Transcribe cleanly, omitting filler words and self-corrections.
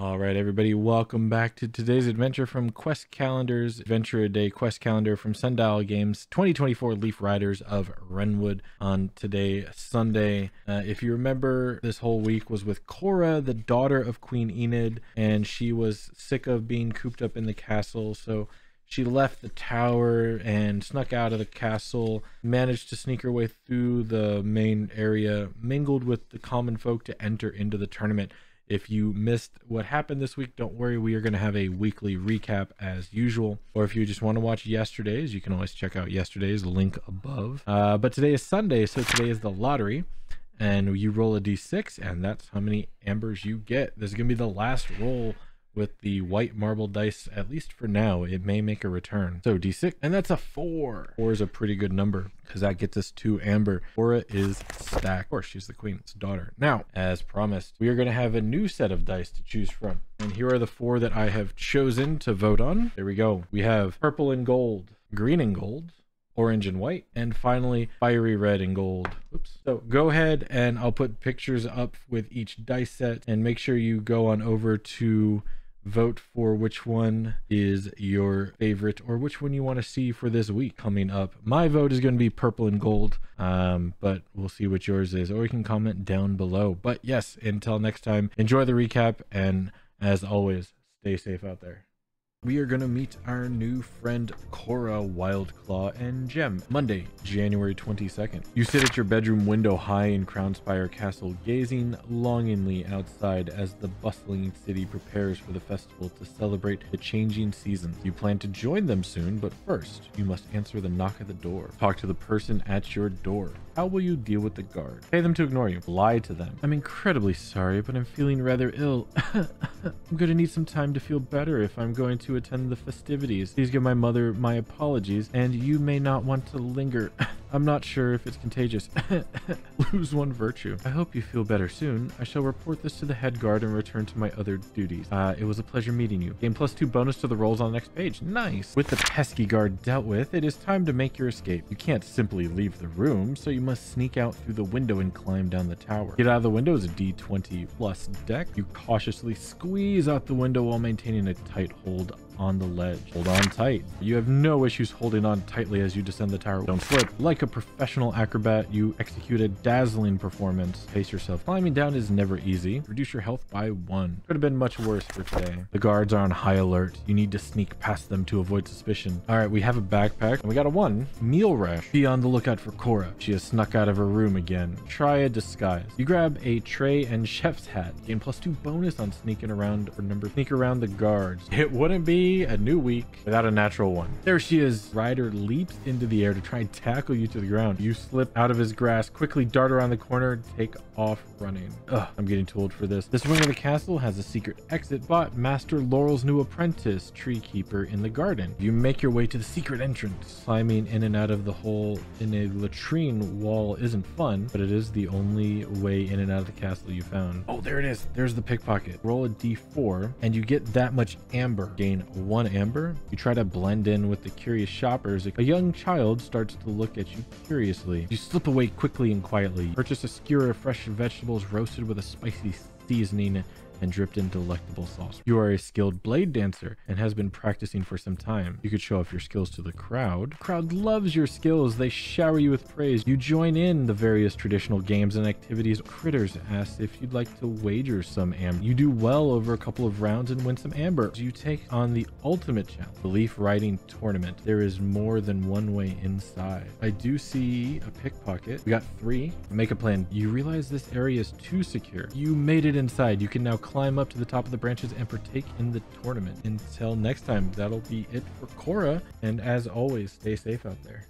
All right, everybody, welcome back to today's adventure from Quest Calendar's Adventure a Day Quest Calendar from Sundial Games 2024 Leaf Riders of Wrenwood on today, Sunday. If you remember, this whole week was with Cora, the daughter of Queen Enid, and she was sick of being cooped up in the castle, so she left the tower and snuck out of the castle, managed to sneak her way through the main area, mingled with the common folk to enter into the tournament. If you missed what happened this week, don't worry. We are going to have a weekly recap as usual. Or if you just want to watch yesterday's, you can always check out yesterday's, link above. But today is Sunday, so today is the lottery. And you roll a d6, and that's how many ambers you get. This is going to be the last roll with the white marble dice, at least for now. It may make a return. So d6, and that's a 4. 4 is a pretty good number, because that gets us 2 amber. Cora is stacked. Of course, she's the queen's daughter. Now, as promised, we are going to have a new set of dice to choose from. And here are the 4 that I have chosen to vote on. There we go. We have purple and gold, green and gold, orange and white, and finally fiery red and gold. Oops. So go ahead and I'll put pictures up with each dice set, and make sure you go on over to vote for which one is your favorite or which one you want to see for this week coming up. My vote is going to be purple and gold, but we'll see what yours is, or you can comment down below. But yes, until next time, enjoy the recap, and as always, stay safe out there. We are going to meet our new friend Cora Wildclaw and Gem. Monday, January 22nd. You sit at your bedroom window high in Crownspire Castle, gazing longingly outside as the bustling city prepares for the festival to celebrate the changing seasons. You plan to join them soon, but first, you must answer the knock at the door. Talk to the person at your door. How will you deal with the guard? Pay them to ignore you. Lie to them. I'm incredibly sorry, but I'm feeling rather ill. I'm going to need some time to feel better if I'm going to attend the festivities. Please give my mother my apologies, and you may not want to linger. I'm not sure if it's contagious. Lose one virtue. I hope you feel better soon. I shall report this to the head guard and return to my other duties. It was a pleasure meeting you. Gain +2 bonus to the rolls on the next page. Nice. With the pesky guard dealt with, it is time to make your escape. You can't simply leave the room, so you must sneak out through the window and climb down the tower. Get out of the window is a d20 plus deck. You cautiously squeeze out the window while maintaining a tight hold on the ledge. Hold on tight. You have no issues holding on tightly as you descend the tower. Don't slip. Like a professional acrobat, you execute a dazzling performance. Pace yourself. Climbing down is never easy. Reduce your health by 1. Could have been much worse for today. The guards are on high alert. You need to sneak past them to avoid suspicion. All right, we have a backpack, and we got a 1. Meal rush. Be on the lookout for Cora. She has snuck out of her room again. Try a disguise. You grab a tray and chef's hat. Gain +2 bonus on sneaking around or number. Sneak around the guards. It wouldn't be a new week without a natural 1. There she is. Ryder leaps into the air to try and tackle you to the ground. You slip out of his grasp, quickly dart around the corner, take off running. Ugh, I'm getting too old for this. This wing of the castle has a secret exit, but Master Laurel's new apprentice, tree keeper in the garden. You make your way to the secret entrance. Climbing in and out of the hole in a latrine wall isn't fun, but it is the only way in and out of the castle you found. Oh, there it is. There's the pickpocket. Roll a d4 and you get that much amber. Gain 1 amber. You try to blend in with the curious shoppers. A young child starts to look at you curiously. You slip away quickly and quietly. Purchase a skewer of fresh vegetables roasted with a spicy seasoning and dripped in delectable sauce. You are a skilled blade dancer and has been practicing for some time. You could show off your skills to the crowd. The crowd loves your skills. They shower you with praise. You join in the various traditional games and activities. Critters ask if you'd like to wager some amber. You do well over a couple of rounds and win some amber. You take on the ultimate challenge, the Leaf Riding Tournament. There is more than one way inside. I do see a pickpocket. We got 3. Make a plan. You realize this area is too secure. You made it inside. You can now climb up to the top of the branches and partake in the tournament. Until next time, that'll be it for Cora, and as always, stay safe out there.